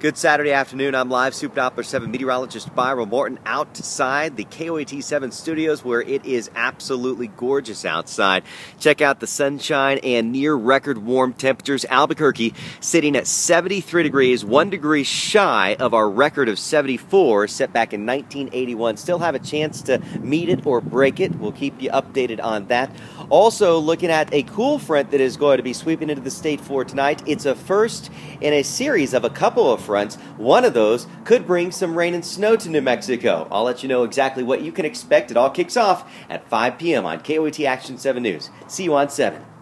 Good Saturday afternoon. I'm live Super Doppler 7 meteorologist Byron Morton outside the KOAT 7 studios where it is absolutely gorgeous outside. Check out the sunshine and near record warm temperatures. Albuquerque sitting at 73 degrees, 1 degree shy of our record of 74 set back in 1981. Still have a chance to meet it or break it. We'll keep you updated on that. Also looking at a cool front that is going to be sweeping into the state for tonight. It's a first in a series of a couple of fronts. One of those could bring some rain and snow to New Mexico. I'll let you know exactly what you can expect. It all kicks off at 5 p.m. on KOAT Action 7 News. See you on 7.